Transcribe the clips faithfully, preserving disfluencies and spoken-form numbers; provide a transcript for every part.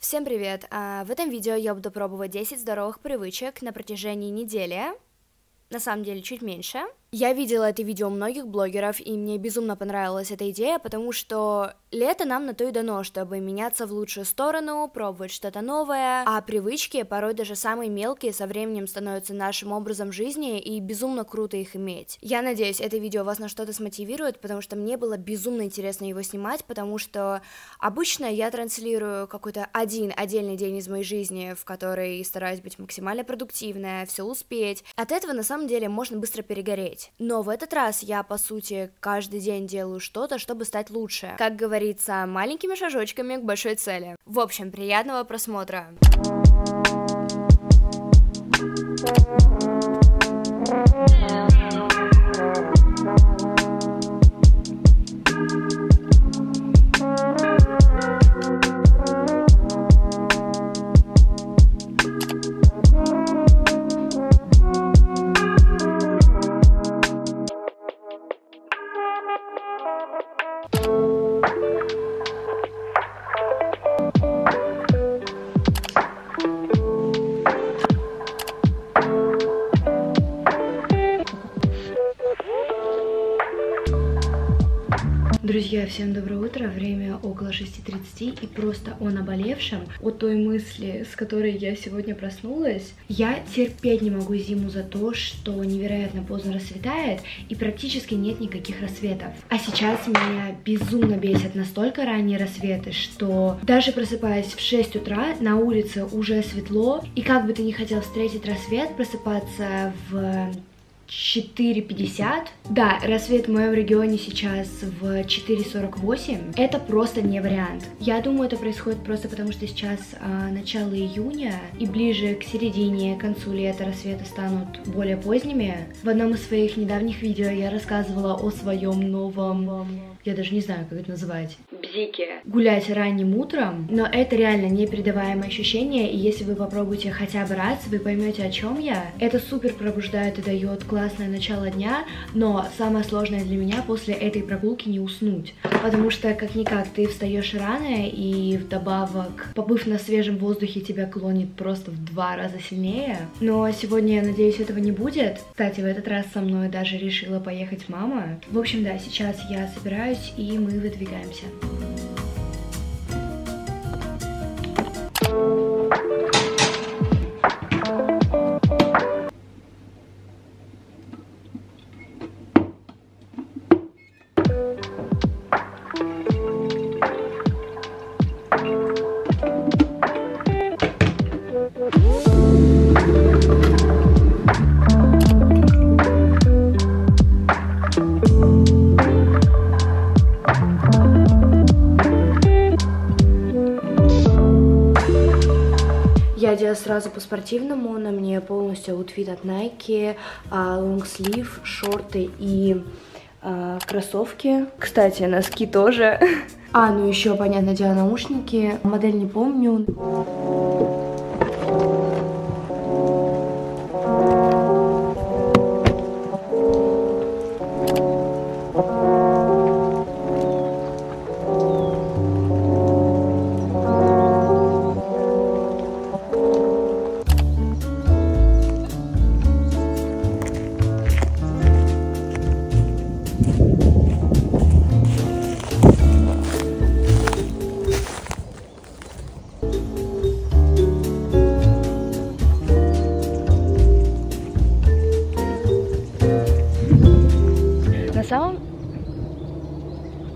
Всем привет! В этом видео я буду пробовать десять здоровых привычек на протяжении недели, на самом деле чуть меньше. Я видела это видео у многих блогеров, и мне безумно понравилась эта идея, потому что лето нам на то и дано, чтобы меняться в лучшую сторону, пробовать что-то новое, а привычки, порой даже самые мелкие, со временем становятся нашим образом жизни, и безумно круто их иметь. Я надеюсь, это видео вас на что-то смотивирует, потому что мне было безумно интересно его снимать, потому что обычно я транслирую какой-то один отдельный день из моей жизни, в который стараюсь быть максимально продуктивной, все успеть. От этого, на самом деле, можно быстро перегореть. Но в этот раз я, по сути, каждый день делаю что-то, чтобы стать лучше. Как говорится, маленькими шажочками к большой цели. В общем, приятного просмотра. Друзья, всем доброе утро, время около шести тридцати, и просто о наболевшем, о той мысли, с которой я сегодня проснулась. Я терпеть не могу зиму за то, что невероятно поздно расцветает, и практически нет никаких рассветов. А сейчас меня безумно бесят настолько ранние рассветы, что даже просыпаясь в шесть утра, на улице уже светло, и как бы ты ни хотел встретить рассвет, просыпаться в четыре пятьдесят. Да, рассвет в моем регионе сейчас в четыре сорок восемь. Это просто не вариант. Я думаю, это происходит просто потому, что сейчас а, начало июня, и ближе к середине, к концу лета рассветы станут более поздними. В одном из своих недавних видео я рассказывала о своем новом... Я даже не знаю, как это называть. Бзике. Гулять ранним утром. Но это реально непередаваемое ощущение, и если вы попробуете хотя бы раз, вы поймете, о чем я. Это супер пробуждает и дает классное начало дня, но самое сложное для меня после этой прогулки не уснуть. Потому что, как-никак, ты встаешь рано, и вдобавок, побыв на свежем воздухе, тебя клонит просто в два раза сильнее. Но сегодня, я надеюсь, этого не будет. Кстати, в этот раз со мной даже решила поехать мама. В общем, да, сейчас я собираюсь, и мы выдвигаемся. Сразу по-спортивному, на мне полностью аутфит от Nike, лонгслив, шорты и а, кроссовки. Кстати, носки тоже. А, ну еще, понятное дело, наушники. Модель не помню.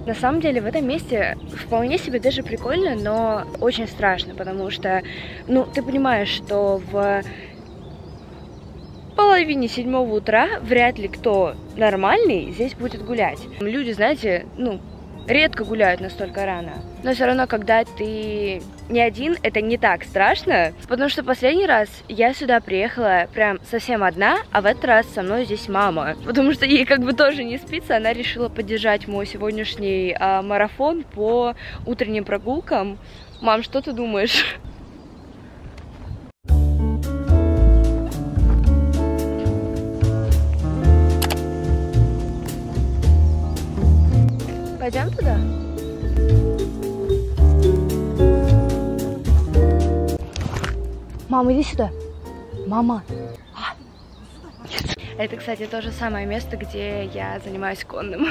На самом деле в этом месте вполне себе даже прикольно, но очень страшно, потому что, ну, ты понимаешь, что в половине седьмого утра вряд ли кто нормальный здесь будет гулять. Люди, знаете, ну, редко гуляют настолько рано. Но все равно, когда ты не один, это не так страшно. Потому что последний раз я сюда приехала прям совсем одна, а в этот раз со мной здесь мама. Потому что ей как бы тоже не спится, она решила поддержать мой сегодняшний а, марафон по утренним прогулкам. Мам, что ты думаешь? Пойдем туда? Мама, иди сюда. Мама. А. Это, кстати, то же самое место, где я занимаюсь конным.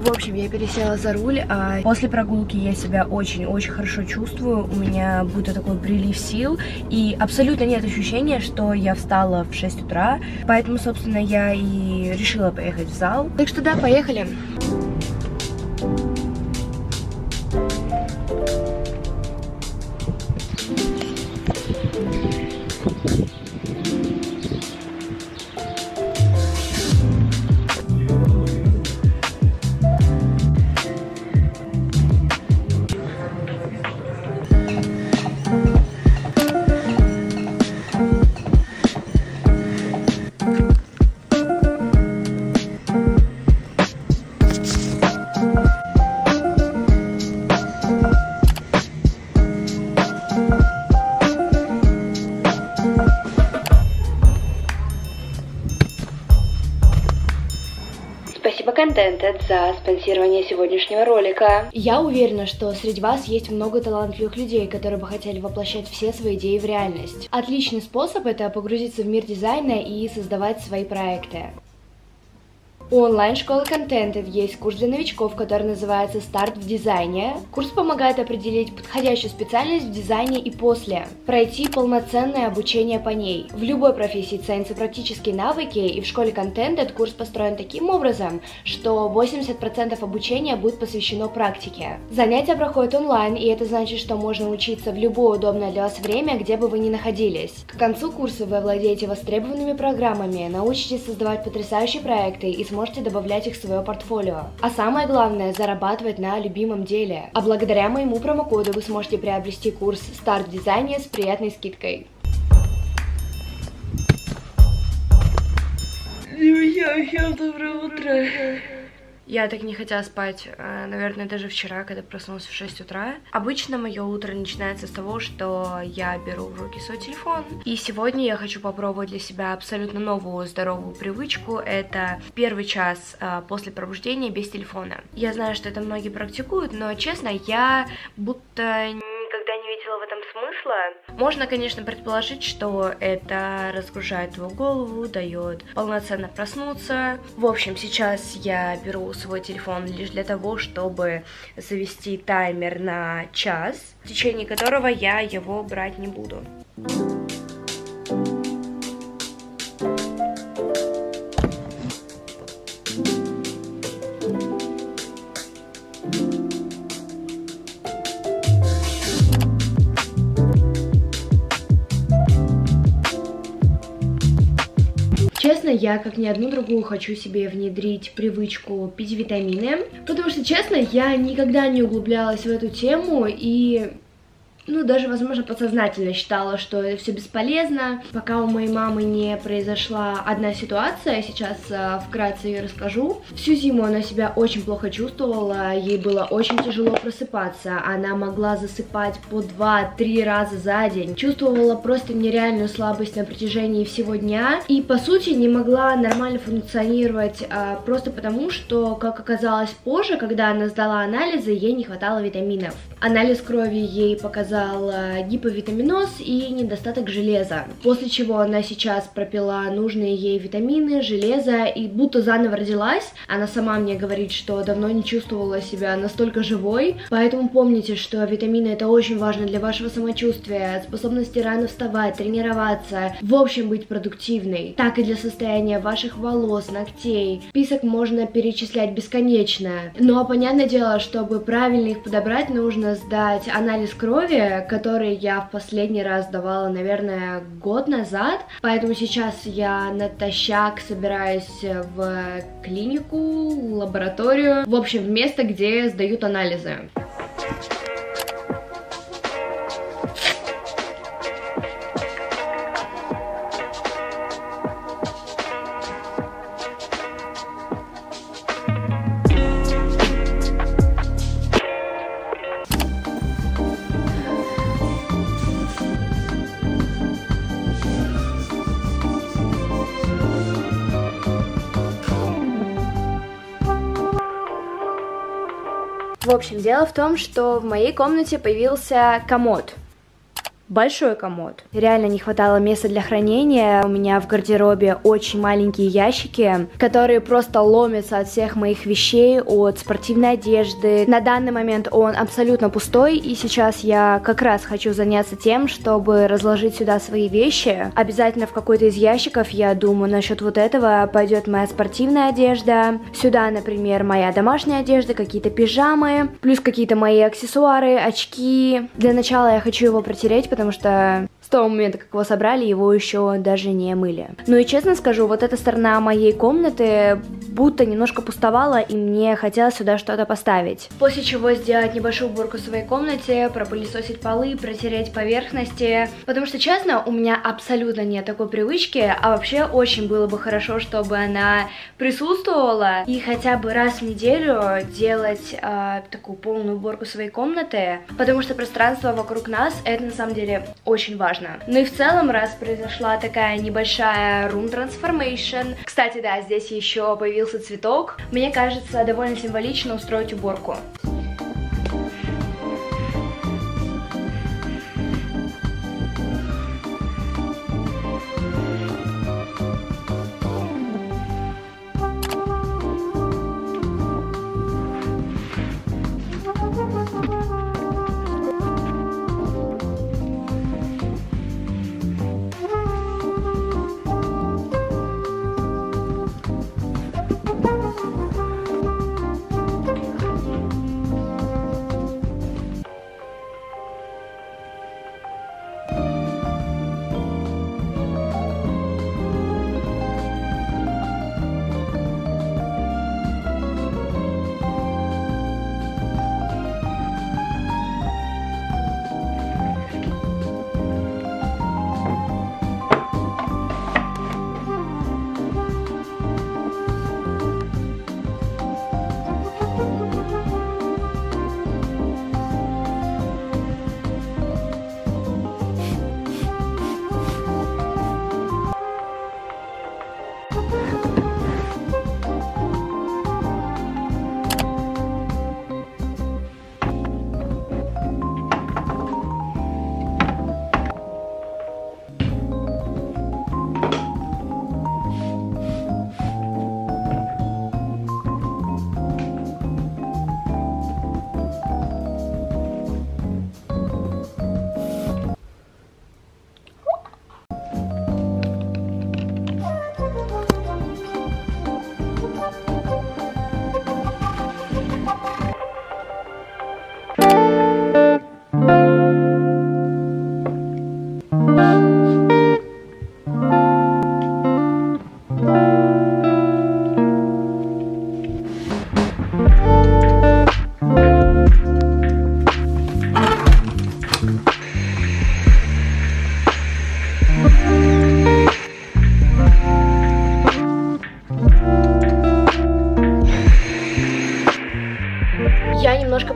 В общем, я пересела за руль, а после прогулки я себя очень-очень хорошо чувствую, у меня будто такой прилив сил, и абсолютно нет ощущения, что я встала в шесть утра, поэтому, собственно, я и решила поехать в зал. Так что да, поехали! Contented за спонсирование сегодняшнего ролика. Я уверена, что среди вас есть много талантливых людей, которые бы хотели воплощать все свои идеи в реальность. Отличный способ — это погрузиться в мир дизайна и создавать свои проекты. У онлайн-школы Contented есть курс для новичков, который называется «Старт в дизайне». Курс помогает определить подходящую специальность в дизайне и после, пройти полноценное обучение по ней. В любой профессии ценятся практические навыки, и в школе Contented курс построен таким образом, что восемьдесят процентов обучения будет посвящено практике. Занятия проходят онлайн, и это значит, что можно учиться в любое удобное для вас время, где бы вы ни находились. К концу курса вы овладеете востребованными программами, научитесь создавать потрясающие проекты и сможете можете добавлять их в свое портфолио. А самое главное, зарабатывать на любимом деле. А благодаря моему промокоду вы сможете приобрести курс «Старт в дизайне» с приятной скидкой. Доброе утро. Я так не хотела спать, наверное, даже вчера, когда проснулась в шесть утра. Обычно мое утро начинается с того, что я беру в руки свой телефон. И сегодня я хочу попробовать для себя абсолютно новую здоровую привычку. Это первый час после пробуждения без телефона. Я знаю, что это многие практикуют, но, честно, я будто никогда не видела в этом смысла. Можно, конечно, предположить, что это разгружает твою голову, дает полноценно проснуться. В общем, сейчас я беру свой телефон лишь для того, чтобы завести таймер на час, в течение которого я его брать не буду. Честно, я, как ни одну другую, хочу себе внедрить привычку пить витамины, потому что, честно, я никогда не углублялась в эту тему и, ну, даже, возможно, подсознательно считала, что это все бесполезно, пока у моей мамы не произошла одна ситуация, сейчас а, вкратце ее расскажу. Всю зиму она себя очень плохо чувствовала, ей было очень тяжело просыпаться, она могла засыпать по два-три раза за день, чувствовала просто нереальную слабость на протяжении всего дня и, по сути, не могла нормально функционировать а, просто потому, что, как оказалось позже, когда она сдала анализы, ей не хватало витаминов. Анализ крови ей показал гиповитаминоз и недостаток железа, после чего она сейчас пропила нужные ей витамины, железо и будто заново родилась. Она сама мне говорит, что давно не чувствовала себя настолько живой, поэтому помните, что витамины — это очень важно для вашего самочувствия, способности рано вставать, тренироваться, в общем, быть продуктивной, так и для состояния ваших волос, ногтей. Список можно перечислять бесконечно, но понятное дело, чтобы правильно их подобрать, нужно сдать анализ крови, уроки, которые я в последний раз давала, наверное, год назад. Поэтому сейчас я натощак собираюсь в клинику, лабораторию. В общем, в место, где сдают анализы. В общем, дело в том, что в моей комнате появился комод. Большой комод. Реально не хватало места для хранения. У меня в гардеробе очень маленькие ящики, которые просто ломятся от всех моих вещей, от спортивной одежды. На данный момент он абсолютно пустой, и сейчас я как раз хочу заняться тем, чтобы разложить сюда свои вещи. Обязательно в какой-то из ящиков, я думаю, насчет вот этого пойдет моя спортивная одежда. Сюда, например, моя домашняя одежда, какие-то пижамы, плюс какие-то мои аксессуары, очки. Для начала я хочу его протереть, потому потому что с того момента, как его собрали, его еще даже не мыли. Ну и честно скажу, вот эта сторона моей комнаты будто немножко пустовала, и мне хотелось сюда что-то поставить. После чего сделать небольшую уборку в своей комнате, пропылесосить полы, протереть поверхности. Потому что, честно, у меня абсолютно нет такой привычки, а вообще очень было бы хорошо, чтобы она присутствовала. И хотя бы раз в неделю делать э, такую полную уборку своей комнаты, потому что пространство вокруг нас, это на самом деле очень важно. Ну и в целом, раз произошла такая небольшая room transformation, кстати, да, здесь еще появился цветок, мне кажется, довольно символично устроить уборку.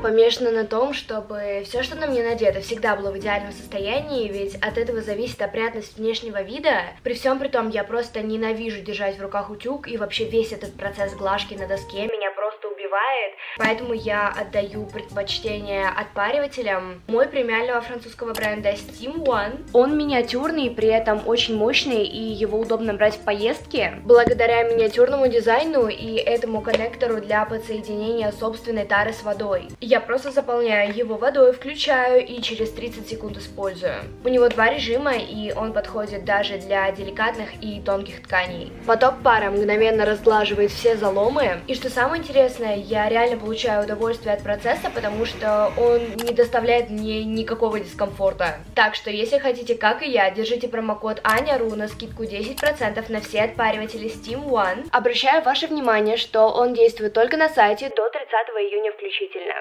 Помешана на том, чтобы все, что на мне надето, всегда было в идеальном состоянии, ведь от этого зависит опрятность внешнего вида. При всем при том, я просто ненавижу держать в руках утюг, и вообще весь этот процесс глажки на доске меня просто убивает. Поэтому я отдаю предпочтение отпаривателям. Мой премиального французского бренда Steam One. Он миниатюрный, при этом очень мощный, и его удобно брать в поездке. Благодаря миниатюрному дизайну и этому коннектору для подсоединения собственной тары с водой. Я просто заполняю его водой, включаю и через тридцать секунд использую. У него два режима, и он подходит даже для деликатных и тонких тканей. Поток пара мгновенно разглаживает все заломы. И что самое интересное, я реально получаю удовольствие от процесса, потому что он не доставляет мне никакого дискомфорта. Так что, если хотите, как и я, держите промокод аня ру на скидку десять процентов на все отпариватели Steam One. Обращаю ваше внимание, что он действует только на сайте до тридцатого июня включительно.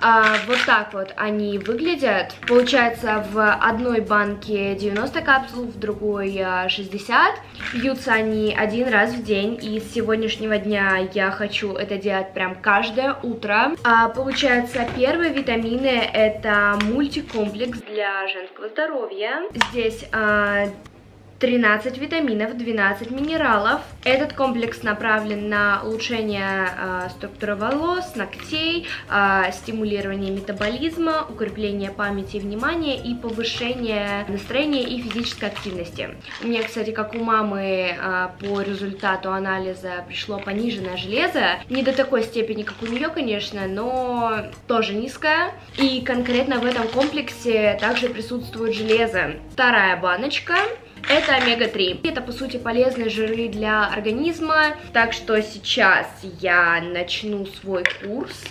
А, вот так вот они выглядят. Получается, в одной банке девяносто капсул, в другой шестьдесят. Пьются они один раз в день, и с сегодняшнего дня я хочу это делать прям каждое утро. А, получается, первые витамины — это мультикомплекс для женского здоровья. Здесь а, тринадцать витаминов, двенадцать минералов. Этот комплекс направлен на улучшение э, структуры волос, ногтей, э, стимулирование метаболизма, укрепление памяти и внимания и повышение настроения и физической активности. У меня, кстати, как у мамы, э, по результату анализа пришло пониженное железо. Не до такой степени, как у нее, конечно, но тоже низкое. И конкретно в этом комплексе также присутствует железо. Вторая баночка. Это омега три. Это, по сути, полезные жиры для организма. Так что сейчас я начну свой курс.